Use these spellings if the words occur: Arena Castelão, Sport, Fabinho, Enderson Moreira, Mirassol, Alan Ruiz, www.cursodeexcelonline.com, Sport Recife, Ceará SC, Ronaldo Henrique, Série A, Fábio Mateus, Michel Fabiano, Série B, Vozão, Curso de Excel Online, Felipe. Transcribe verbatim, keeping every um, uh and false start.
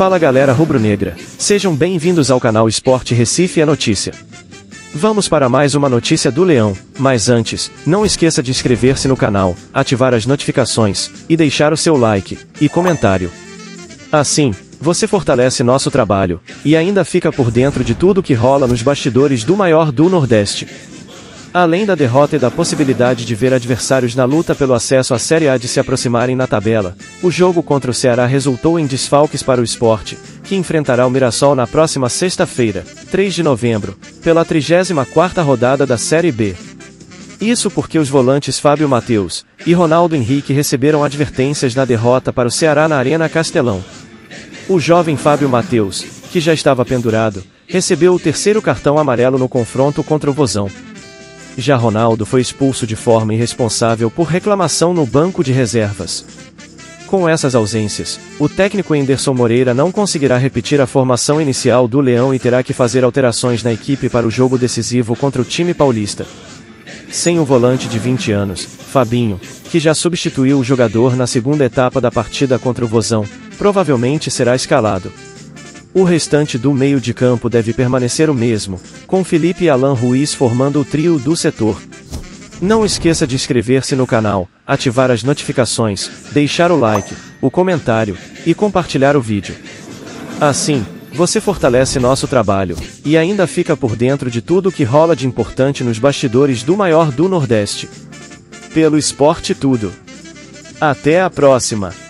Fala galera rubro-negra, sejam bem-vindos ao canal Sport Recife é Notícia. Vamos para mais uma notícia do Leão, mas antes, não esqueça de inscrever-se no canal, ativar as notificações, e deixar o seu like, e comentário. Assim, você fortalece nosso trabalho, e ainda fica por dentro de tudo que rola nos bastidores do maior do Nordeste. Além da derrota e da possibilidade de ver adversários na luta pelo acesso à Série A de se aproximarem na tabela, o jogo contra o Ceará resultou em desfalques para o Sport, que enfrentará o Mirassol na próxima sexta-feira, três de novembro, pela trigésima quarta rodada da Série B. Isso porque os volantes Fábio Mateus e Ronaldo Henrique receberam advertências na derrota para o Ceará na Arena Castelão. O jovem Fábio Mateus, que já estava pendurado, recebeu o terceiro cartão amarelo no confronto contra o Vozão. Já Ronaldo foi expulso de forma irresponsável por reclamação no banco de reservas. Com essas ausências, o técnico Enderson Moreira não conseguirá repetir a formação inicial do Leão e terá que fazer alterações na equipe para o jogo decisivo contra o time paulista. Sem o volante de vinte anos, Fabinho, que já substituiu o jogador na segunda etapa da partida contra o Vozão, provavelmente será escalado. O restante do meio de campo deve permanecer o mesmo, com Felipe e Alan Ruiz formando o trio do setor. Não esqueça de inscrever-se no canal, ativar as notificações, deixar o like, o comentário, e compartilhar o vídeo. Assim, você fortalece nosso trabalho, e ainda fica por dentro de tudo que rola de importante nos bastidores do maior do Nordeste. Pelo esporte tudo. Até a próxima!